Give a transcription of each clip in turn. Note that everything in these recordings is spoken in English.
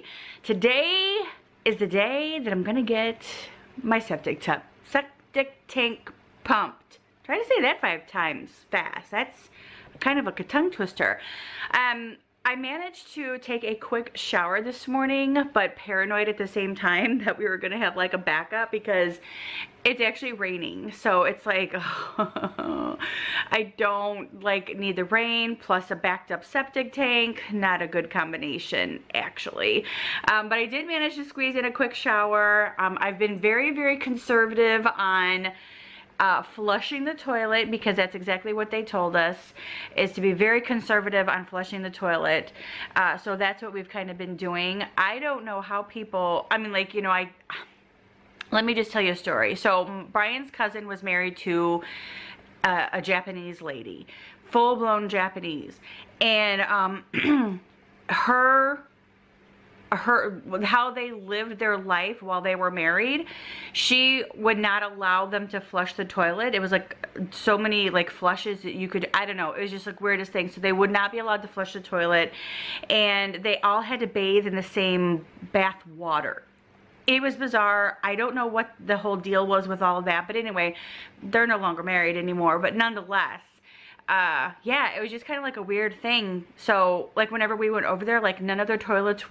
Friday. Today is the day that I'm gonna get my septic tank pumped. Try to say that 5 times fast. That's kind of a tongue twister. I managed to take a quick shower this morning, but paranoid at the same time that we were gonna have like a backup because it's actually raining. So it's like, oh, I don't like need the rain plus a backed up septic tank. Not a good combination actually. But I did manage to squeeze in a quick shower. I've been very, very conservative on flushing the toilet because that's exactly what they told us, is to be very conservative on flushing the toilet. So that's what we've kind of been doing. I don't know how people, I mean, like, you know, let me just tell you a story. So Brian's cousin was married to a Japanese lady, full-blown Japanese, and how they lived their life while they were married, she would not allow them to flush the toilet. It was like so many like flushes that you could, I don't know, it was just like weirdest thing. So they would not be allowed to flush the toilet, and they all had to bathe in the same bath water. It was bizarre. I don't know what the whole deal was with all of that, but anyway, they're no longer married anymore, but nonetheless, yeah, it was just kind of like a weird thing. So like whenever we went over there, like none of their toilets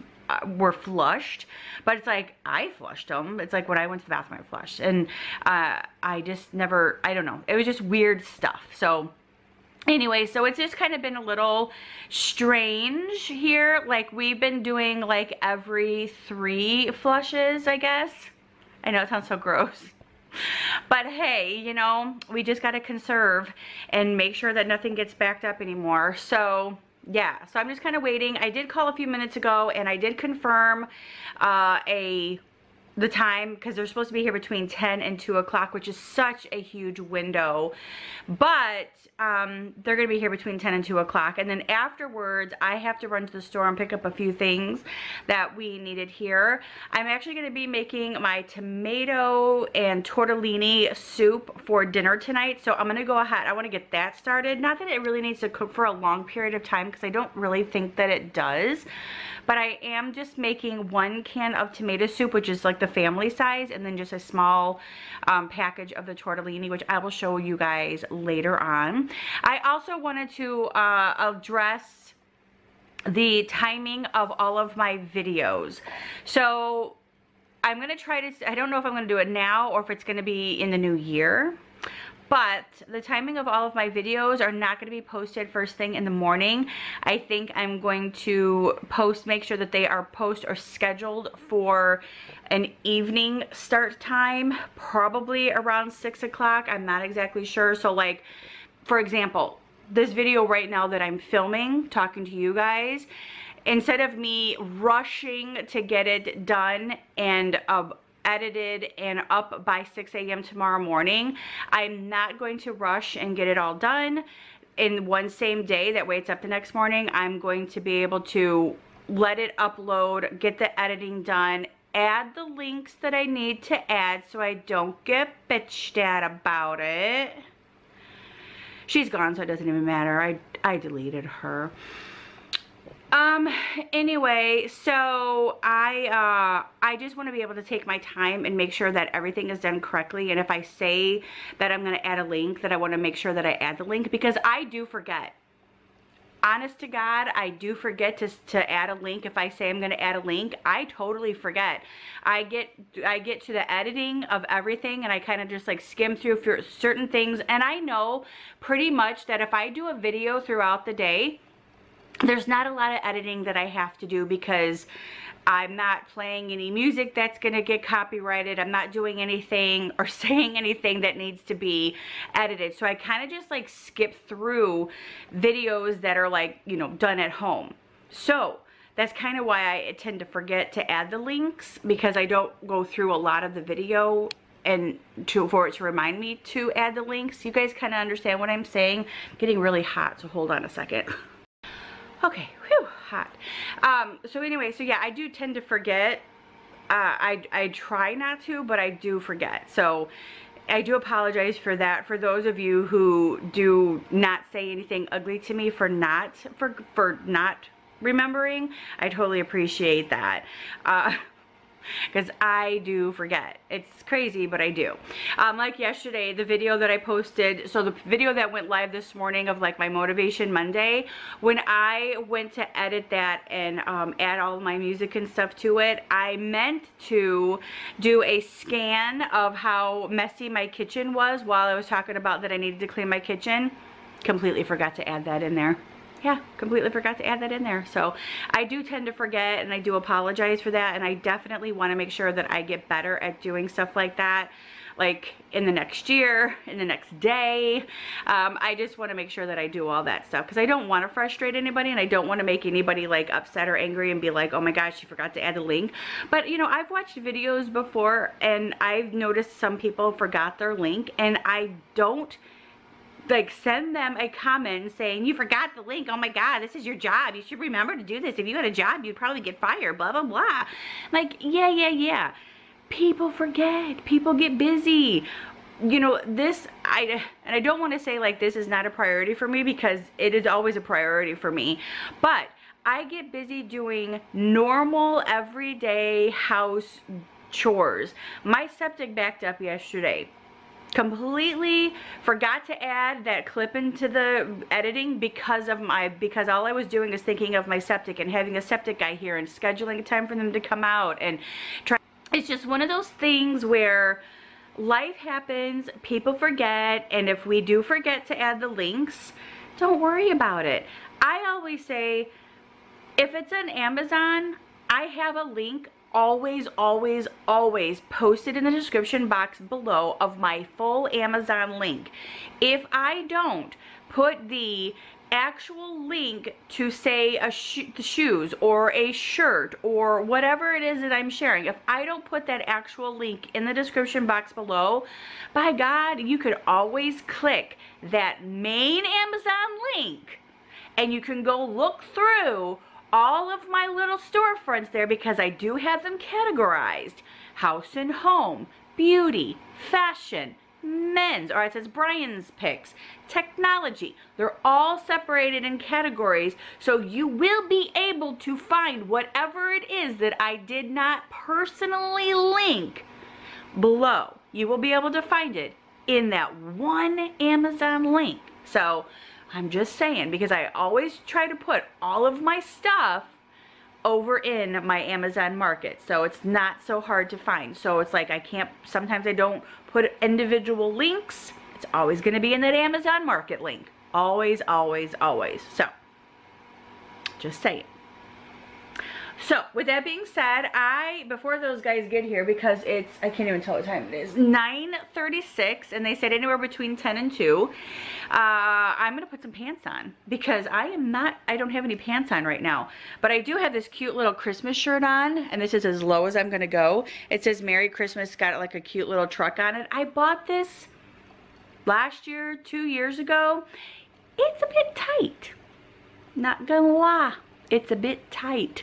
were flushed, but it's like I flushed them. It's like when I went to the bathroom, I flushed, and I just never, I don't know. It was just weird stuff. So anyway, so it's just kind of been a little strange here. Like we've been doing like every 3 flushes, I guess. I know it sounds so gross. But hey, you know, we just got to conserve and make sure that nothing gets backed up anymore. So yeah, so I'm just kind of waiting. I did call a few minutes ago and I did confirm the time, because they're supposed to be here between 10 and 2 o'clock, which is such a huge window. But they're going to be here between 10 and 2 o'clock. And then afterwards, I have to run to the store and pick up a few things that we needed here. I'm actually going to be making my tomato and tortellini soup for dinner tonight. So I'm going to go ahead. I want to get that started. Not that it really needs to cook for a long period of time, because I don't really think that it does. But I am just making 1 can of tomato soup, which is like the family size, and then just a small package of the tortellini, which I will show you guys later on. I also wanted to address the timing of all of my videos. So I'm going to try to, I don't know if I'm going to do it now or if it's going to be in the new year, but the timing of all of my videos are not going to be posted first thing in the morning. I think I'm going to make sure that they are scheduled for an evening start time, probably around 6 o'clock. I'm not exactly sure. So like, for example, this video right now that I'm filming, talking to you guys, instead of me rushing to get it done and edited and up by 6 a.m. tomorrow morning, I'm not going to rush and get it all done in one same day. That way it's up the next morning. I'm going to be able to let it upload, get the editing done, add the links that I need to add so I don't get bitched at about it. She's gone, so it doesn't even matter. I deleted her. Anyway, so I just want to be able to take my time and make sure that everything is done correctly. And if I say that I'm going to add a link, that I want to make sure that I add the link, because I do forget. Honest to God, I do forget to add a link. If I say I'm going to add a link, I totally forget. I get to the editing of everything, and I kind of just like skim through for certain things. And I know pretty much that if I do a video throughout the day, there's not a lot of editing that I have to do, because I'm not playing any music that's going to get copyrighted. I'm not doing anything or saying anything that needs to be edited. So I kind of just like skip through videos that are like, you know, done at home. So that's kind of why I tend to forget to add the links, because I don't go through a lot of the video and for it to remind me to add the links. You guys kind of understand what I'm saying? I'm getting really hot, so hold on a second. Okay, whew, hot. So anyway, so yeah, I do tend to forget. I try not to, but I do forget. So I do apologize for that. For those of you who do not say anything ugly to me for not remembering, I totally appreciate that. Because I do forget. It's crazy, but I do. Like yesterday, the video that I posted, so the video that went live this morning of like my Motivation Monday, when I went to edit that and add all my music and stuff to it, I meant to do a scan of how messy my kitchen was while I was talking about that I needed to clean my kitchen. Completely forgot to add that in there. Yeah, completely forgot to add that in there. So I do tend to forget, and I do apologize for that, and I definitely want to make sure that I get better at doing stuff like that, like in the next year, in the next day. I just want to make sure that I do all that stuff because I don't want to frustrate anybody, and I don't want to make anybody like upset or angry and be like, oh my gosh, you forgot to add the link. But you know, I've watched videos before and I've noticed some people forgot their link, and I don't like send them a comment saying you forgot the link, oh my god, this is your job, you should remember to do this, if you had a job you'd probably get fired, blah blah blah. Like, yeah, people forget, people get busy, you know. This I don't want to say like this is not a priority for me, because it is always a priority for me, but I get busy doing normal everyday house chores. My septic backed up yesterday. Completely forgot to add that clip into the editing because all I was doing is thinking of my septic and having a septic guy here and scheduling a time for them to come out and try. It's just one of those things where life happens, people forget, and if we do forget to add the links, don't worry about it. I always say, if it's on Amazon, I have a link always posted in the description box below of my full Amazon link. If I don't put the actual link to, say, the shoes or a shirt or whatever it is that I'm sharing, if I don't put that actual link in the description box below, by God, you could always click that main Amazon link and you can go look through all of my little storefronts there, because I do have them categorized. House and home, beauty, fashion, men's, or it says Brian's picks, technology. They're all separated in categories, so you will be able to find whatever it is that I did not personally link below. You will be able to find it in that one Amazon link. So I'm just saying, because I always try to put all of my stuff over in my Amazon market, so it's not so hard to find. So it's like sometimes I don't put individual links. It's always going to be in that Amazon market link. Always. So just saying. So with that being said, before those guys get here, because I can't even tell what time it is, 9:36, and they said anywhere between 10 and 2, I'm going to put some pants on, because I don't have any pants on right now, but I do have this cute little Christmas shirt on, and this is as low as I'm going to go. It says Merry Christmas, got like a cute little truck on it. I bought this last year, 2 years ago. It's a bit tight, not going to lie. It's a bit tight,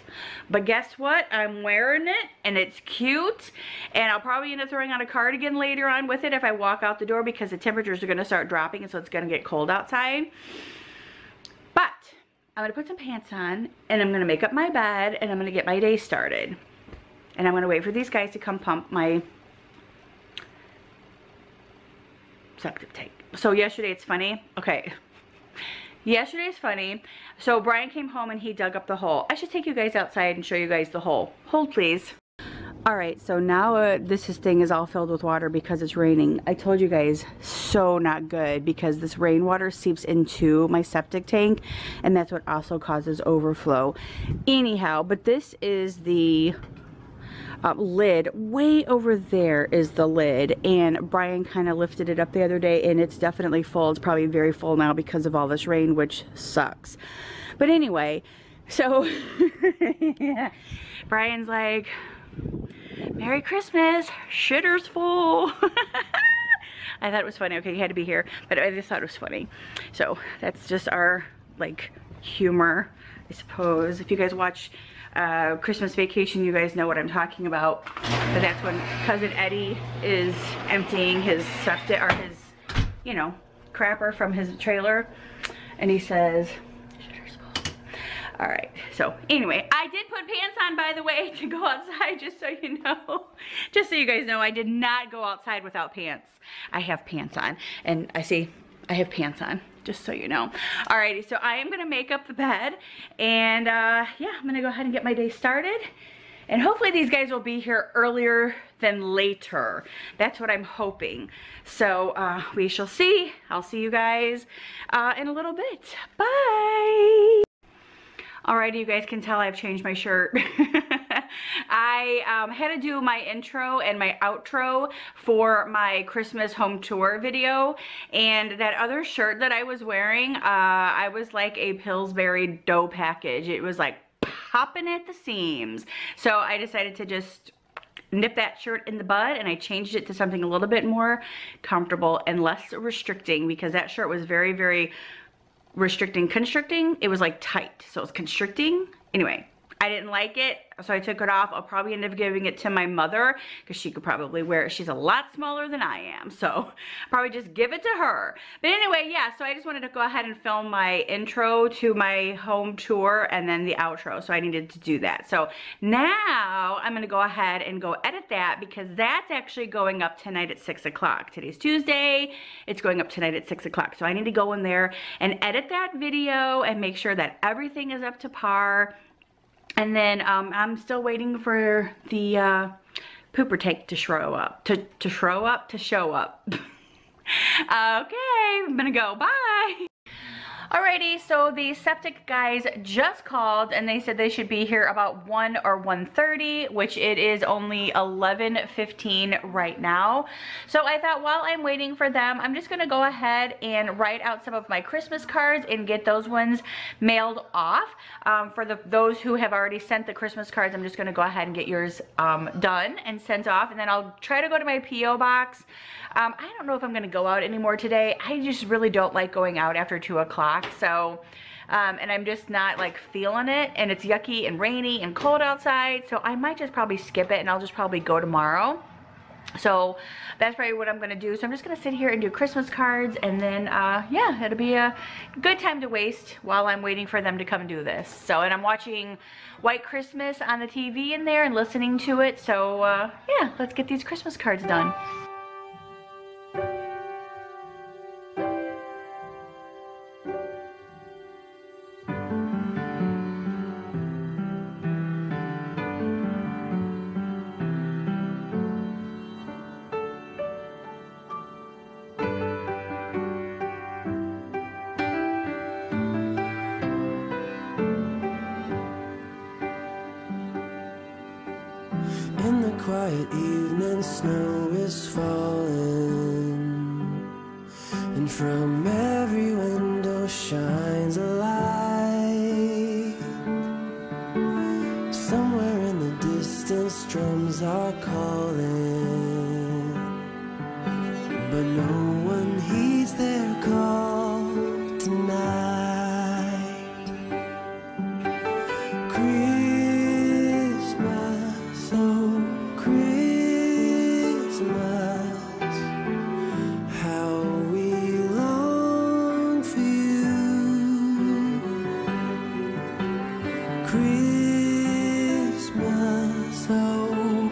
but guess what? I'm wearing it and it's cute, and I'll probably end up throwing on a cardigan later on with it if I walk out the door, because the temperatures are going to start dropping, and so it's going to get cold outside. But I'm going to put some pants on, and I'm going to make up my bed, and I'm going to get my day started, and I'm going to wait for these guys to come pump my septic tank. So yesterday, it's funny. Okay. Yesterday's funny. So Brian came home and he dug up the hole. I should take you guys outside and show you guys the hole. Hold please. All right, so now this thing is all filled with water because it's raining. I told you guys, so not good, because this rainwater seeps into my septic tank, and that's what also causes overflow. Anyhow, but this is the lid. Way over there is the lid, and Brian kind of lifted it up the other day, and it's definitely full. It's probably very full now because of all this rain, which sucks. But anyway, so yeah. Brian's like, Merry Christmas, shitter's full. I thought it was funny. Okay, he had to be here, but I just thought it was funny. So that's just our like humor, I suppose. If you guys watch Christmas Vacation, you guys know what I'm talking about. But that's when Cousin Eddie is emptying his septic, or his, you know, crapper from his trailer, and he says, All right, so anyway, I did put pants on, by the way, to go outside, just so you know. Just so you guys know, I did not go outside without pants. I have pants on, and I see I have pants on, just so you know. All righty, so I am gonna make up the bed, and yeah, I'm gonna go ahead and get my day started. And hopefully these guys will be here earlier than later. That's what I'm hoping. So we shall see. I'll see you guys in a little bit. Bye. Alrighty, you guys can tell I've changed my shirt. I had to do my intro and my outro for my Christmas home tour video, and that other shirt that I was wearing, I was like a Pillsbury dough package. It was like popping at the seams. So I decided to just nip that shirt in the bud, and I changed it to something a little bit more comfortable and less restricting, because that shirt was very, very restricting, constricting. It was like tight, so it was constricting. Anyway, I didn't like it, so I took it off. I'll probably end up giving it to my mother, because she could probably wear it. She's a lot smaller than I am, so I'll probably just give it to her. But anyway, yeah, so I just wanted to go ahead and film my intro to my home tour and then the outro, so I needed to do that. So now I'm going to go ahead and go edit that, because that's actually going up tonight at 6 o'clock. Today's Tuesday. It's going up tonight at 6 o'clock, so I need to go in there and edit that video and make sure that everything is up to par. And then I'm still waiting for the pooper tank to show up. To show up. Okay, I'm gonna go. Bye. Alrighty, so the septic guys just called, and they said they should be here about 1 or 1:30, which it is only 11:15 right now. So I thought while I'm waiting for them, I'm just going to go ahead and write out some of my Christmas cards and get those ones mailed off. For those who have already sent the Christmas cards, I'm just going to go ahead and get yours done and sent off, and then I'll try to go to my P.O. box. I don't know if I'm going to go out anymore today. I just really don't like going out after 2 o'clock. So, and I'm just not like feeling it, and it's yucky and rainy and cold outside, so I might just probably skip it, and I'll just probably go tomorrow. So that's probably what I'm gonna do. So I'm just gonna sit here and do Christmas cards, and then yeah, it'll be a good time to waste while I'm waiting for them to come do this. So, and I'm watching White Christmas on the TV in there and listening to it. So yeah, let's get these Christmas cards done. Quiet evening, snow is falling, and from every window shines a light. Somewhere in the distance, drums are calling, but no one heeds their call tonight. Christmas, oh Christmas, how we long for you. Christmas, oh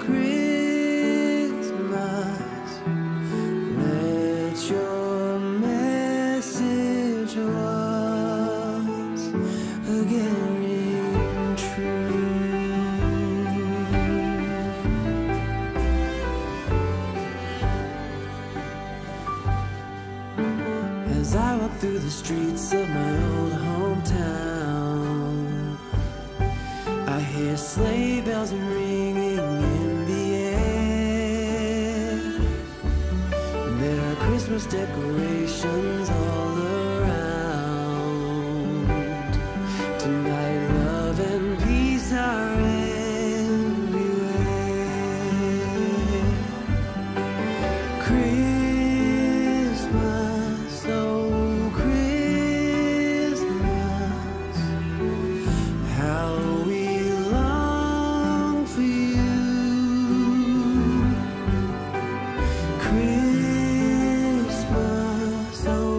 Christmas, let your message once again ring true. As I walk through the streets of my old hometown, I hear sleigh bells ringing in the air. There are Christmas decorations all around. Tonight love and peace are everywhere. Christmas, oh Christmas, oh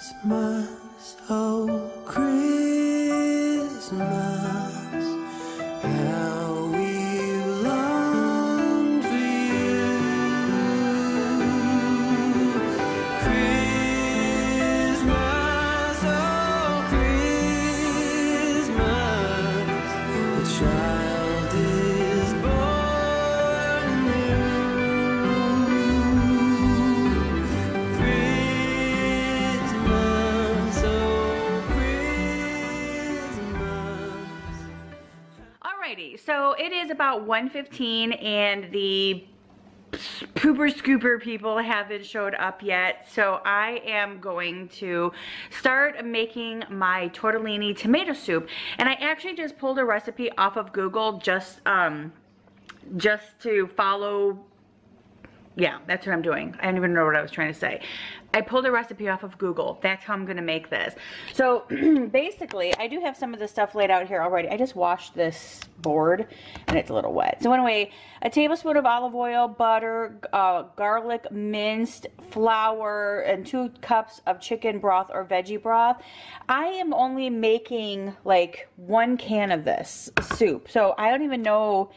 Christmas, oh Christmas, how we long for you. Christmas, oh Christmas, the child is born anew. So it is about 1:15 and the pooper scooper people haven't showed up yet, so I am going to start making my tortellini tomato soup. And I actually just pulled a recipe off of Google just to follow. Yeah, that's what I'm doing. I don't even know what I was trying to say. I pulled a recipe off of Google. That's how I'm going to make this. So basically, I do have some of the stuff laid out here already. I just washed this board and it's a little wet. So anyway, a tablespoon of olive oil, butter, garlic minced, flour, and 2 cups of chicken broth or veggie broth. I am only making like 1 can of this soup. So I don't even know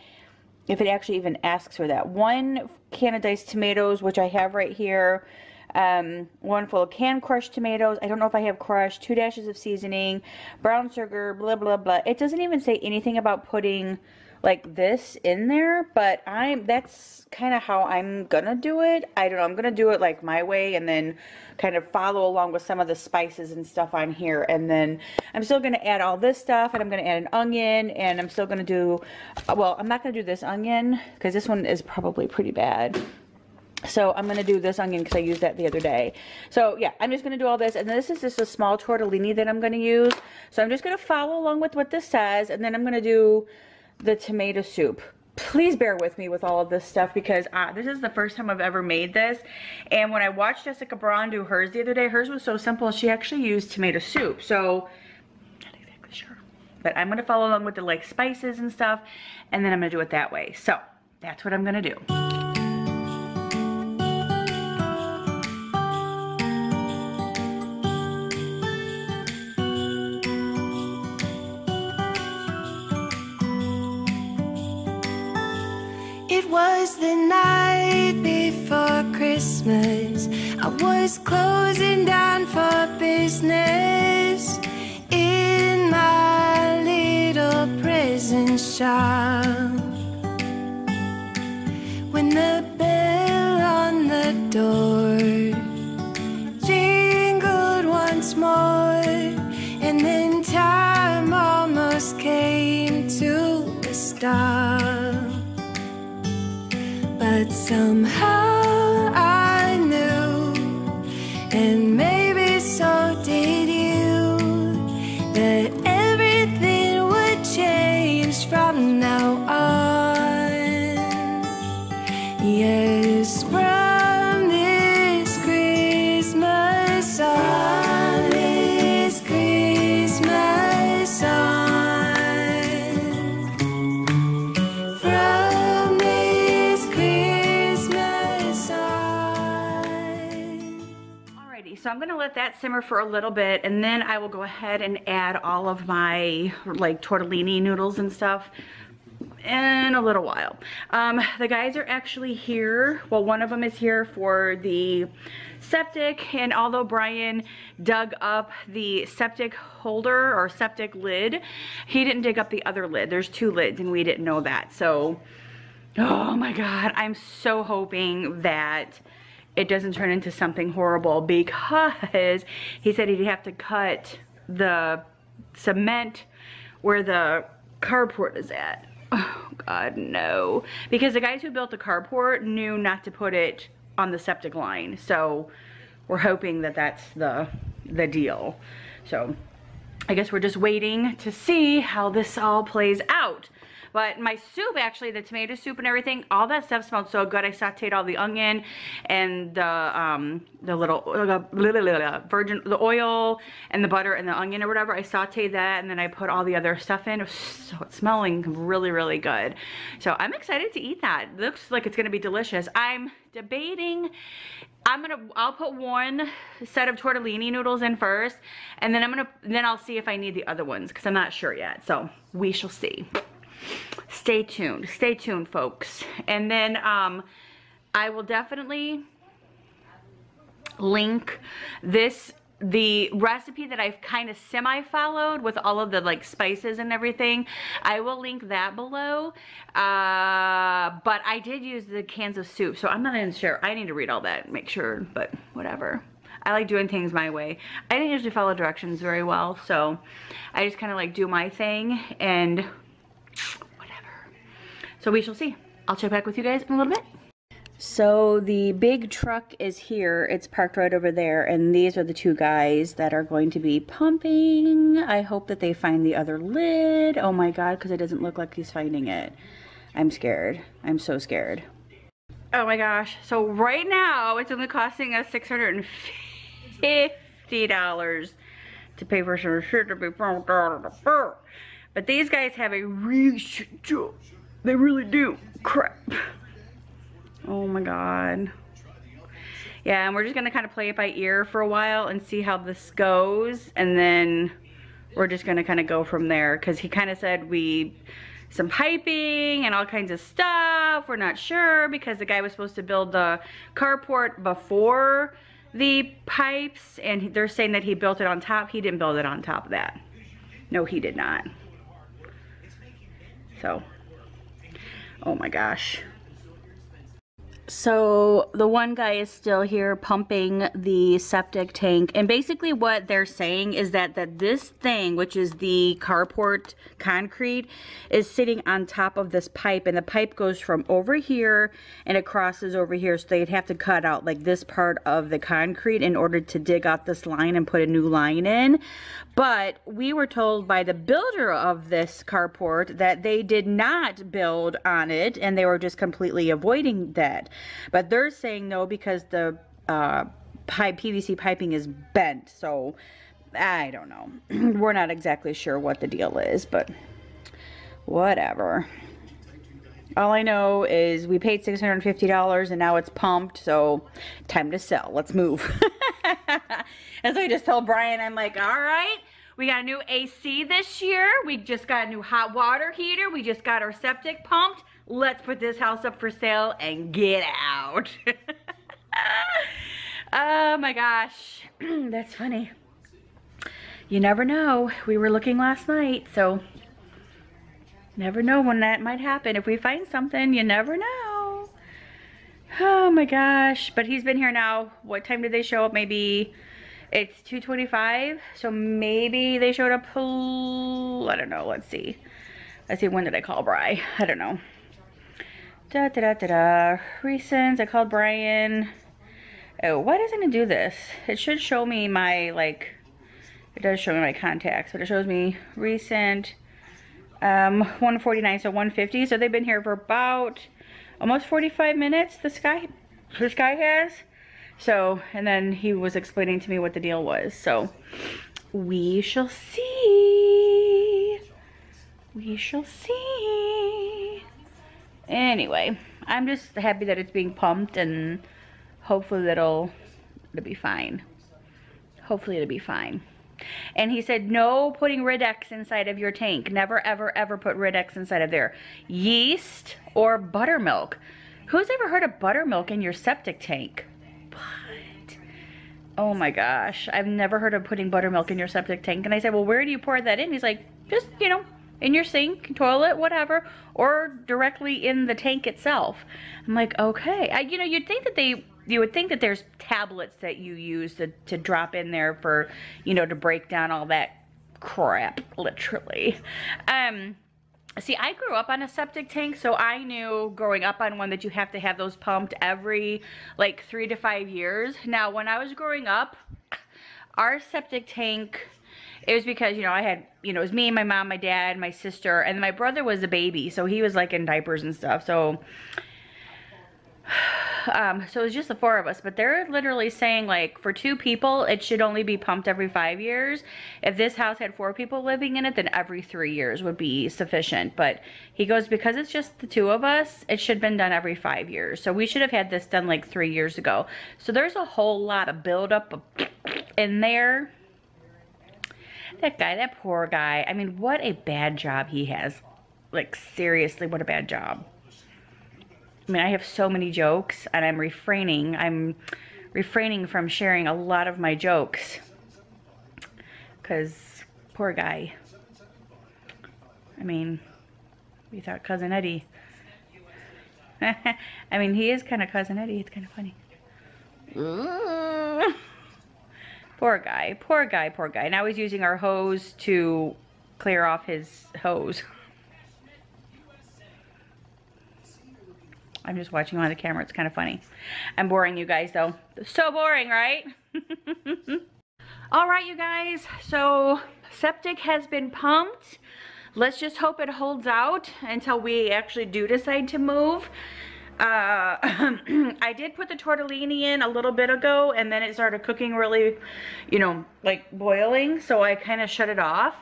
if it actually even asks for that. 1 can of diced tomatoes, which I have right here. 1 full of canned crushed tomatoes. I don't know if I have crushed. 2 dashes of seasoning. Brown sugar, blah, blah, blah. It doesn't even say anything about putting like this in there, but that's kind of how I'm gonna do it. I don't know, I'm gonna do it like my way and then kind of follow along with some of the spices and stuff on here. And then I'm still gonna add all this stuff, and I'm gonna add an onion, and I'm still gonna do, well, I'm not gonna do this onion because this one is probably pretty bad. So I'm going to do this onion because I used that the other day. So yeah, I'm just going to do all this. And this is just a small tortellini that I'm going to use. So I'm just going to follow along with what this says. And then I'm going to do the tomato soup. Please bear with me with all of this stuff because this is the first time I've ever made this. And when I watched Jessica Braun do hers the other day, hers was so simple. She actually used tomato soup. So I'm not exactly sure. But I'm going to follow along with the like spices and stuff. And then I'm going to do it that way. So that's what I'm going to do. The night before Christmas, I was closing down for business in my little prison shop, when the bell on the door jingled once more, and then time almost came to a stop. But somehow I knew, and maybe so did you, that everything would change from now on. Yes, from this Christmas on, this Christmas on. So I'm going to let that simmer for a little bit, and then I will go ahead and add all of my like tortellini noodles and stuff in a little while. The guys are actually here. Well, one of them is here for the septic, and although Brian dug up the septic holder or septic lid, he didn't dig up the other lid. There's 2 lids and we didn't know that. So, oh my God, I'm so hoping that it doesn't turn into something horrible, because he said he'd have to cut the cement where the carport is at. Oh God, no. Because the guys who built the carport knew not to put it on the septic line. So we're hoping that that's the deal. So I guess we're just waiting to see how this all plays out. But my soup, actually, the tomato soup and everything, all that stuff smelled so good. I sauteed all the onion and the oil and the butter and the onion or whatever. I sauteed that, and then I put all the other stuff in. So it's smelling really, really good. So I'm excited to eat that. It looks like it's gonna be delicious. I'm debating. I'll put one set of tortellini noodles in first, and then I'll see if I need the other ones, because I'm not sure yet. So we shall see. Stay tuned, folks. And then I will definitely link the recipe that I've kind of semi-followed with all of the like spices and everything. I will link that below. But I did use the cans of soup, so I'm not even sure. I need to read all that and make sure, but whatever. I like doing things my way. I didn't usually follow directions very well, so I just kind of like do my thing and whatever. So we shall see. I'll check back with you guys in a little bit. So the big truck is here. It's parked right over there, and these are the two guys that are going to be pumping. I hope that they find the other lid. Oh my god, because it doesn't look like he's finding it. I'm scared. I'm so scared. Oh my gosh. So right now it's only costing us $650 to pay for some shit to be pumped out of the fur. But these guys have a really shit job. They really do. Crap. Oh my god. Yeah, and we're just gonna kind of play it by ear for a while and see how this goes, and then we're just gonna kind of go from there, because he kind of said some piping and all kinds of stuff. We're not sure, because the guy was supposed to build the carport before the pipes, and they're saying that he built it on top. He didn't build it on top of that. No, he did not. So, oh my gosh. So the one guy is still here pumping the septic tank, and basically what they're saying is that this thing, which is the carport concrete, is sitting on top of this pipe, and the pipe goes from over here and it crosses over here, so they'd have to cut out like this part of the concrete in order to dig out this line and put a new line in. But we were told by the builder of this carport that they did not build on it, and they were just completely avoiding that. But they're saying no, because the PVC piping is bent. So I don't know. We're not exactly sure what the deal is, but whatever. All I know is we paid $650 and now it's pumped, so time to sell. Let's move. And so I just told Brian, I'm like, all right. We got a new AC this year. We just got a new hot water heater. We just got our septic pumped. Let's put this house up for sale and get out. Oh my gosh. That's funny. You never know. We were looking last night, so never know when that might happen. If we find something, you never know. Oh my gosh. But he's been here now. What time did they show up? Maybe it's 2:25. So maybe they showed up, I don't know. Let's see. Let's see. When did I call Bri? I don't know. Recent. I called Brian. Oh, why doesn't it do this? It should show me my, like, it does show me my contacts, but it shows me recent, 149, so 150. So they've been here for about almost 45 minutes, this guy has. So, and then he was explaining to me what the deal was. So we shall see. We shall see. Anyway, I'm just happy that it's being pumped, and hopefully it'll be fine. Hopefully it'll be fine. And he said, no putting Riddex inside of your tank. Never, ever, ever put Riddex inside of there. Yeast or buttermilk. Who's ever heard of buttermilk in your septic tank? What? Oh my gosh. I've never heard of putting buttermilk in your septic tank. And I said, well, where do you pour that in? He's like, just, you know, in your sink, toilet, whatever, or directly in the tank itself. I'm like, okay. You know, you would think that there's tablets that you use to drop in there for, you know, to break down all that crap, literally. See, I grew up on a septic tank, so I knew growing up on one that you have to have those pumped every, like, 3 to 5 years. Now, when I was growing up, our septic tank, It was because, I had, it was me and my mom, my dad, my sister, and my brother was a baby, so he was like in diapers and stuff. So it was just the four of us, but they're literally saying, like, for two people, it should only be pumped every 5 years. If this house had four people living in it, then every 3 years would be sufficient. But he goes, because it's just the two of us, it should have been done every 5 years. So we should have had this done like 3 years ago. So there's a whole lot of buildup in there. That guy, that poor guy. I mean, what a bad job he has. Like, seriously, what a bad job. I mean, I have so many jokes, and I'm refraining from sharing a lot of my jokes, because poor guy. I mean, we thought Cousin Eddie. I mean, he is kind of Cousin Eddie. It's kind of funny. Poor guy, poor guy, poor guy. Now he's using our hose to clear off his hose. I'm just watching on the camera. It's kind of funny. I'm boring you guys, though. So boring, right? All right, you guys. So septic has been pumped. Let's just hope it holds out until we actually do decide to move. I did put the tortellini in a little bit ago, and then it started cooking really, like boiling. So I kind of shut it off.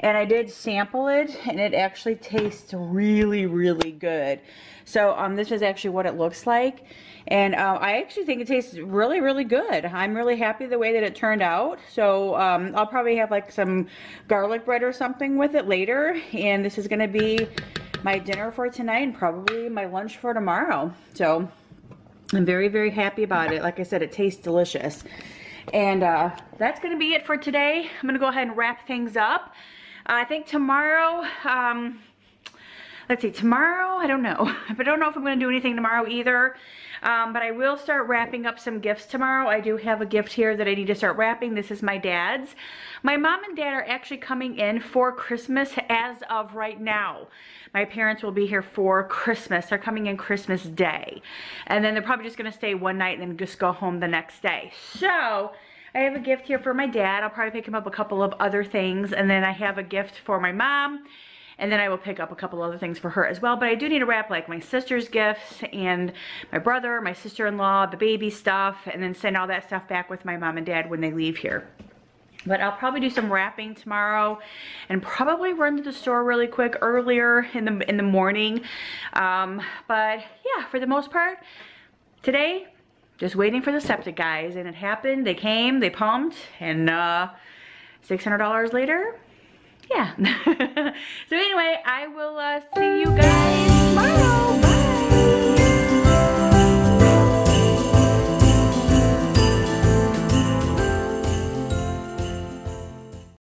And I did sample it, and it actually tastes really, really good. So this is actually what it looks like. And I actually think it tastes really, really good. I'm really happy the way that it turned out. So I'll probably have like some garlic bread or something with it later. And this is going to be my dinner for tonight and probably my lunch for tomorrow. So I'm very, very happy about it. Like I said, it tastes delicious. And that's going to be it for today. I'm going to go ahead and wrap things up. I think tomorrow, let's see, tomorrow, I don't know. I don't know if I'm going to do anything tomorrow either, but I will start wrapping up some gifts tomorrow. I do have a gift here that I need to start wrapping. This is my dad's. My mom and dad are actually coming in for Christmas as of right now. My parents will be here for Christmas. They're coming in Christmas Day, and then they're probably just going to stay one night and then just go home the next day. So I have a gift here for my dad. I'll probably pick him up a couple of other things. And then I have a gift for my mom. And then I will pick up a couple other things for her as well. But I do need to wrap like my sister's gifts and my brother, my sister-in-law, the baby stuff. And then send all that stuff back with my mom and dad when they leave here. But I'll probably do some wrapping tomorrow and probably run to the store really quick earlier in the morning. But yeah, for the most part, today, just waiting for the septic guys, and it happened. They came, they pumped, and $600 later, yeah. So anyway, I will see you guys tomorrow. Bye.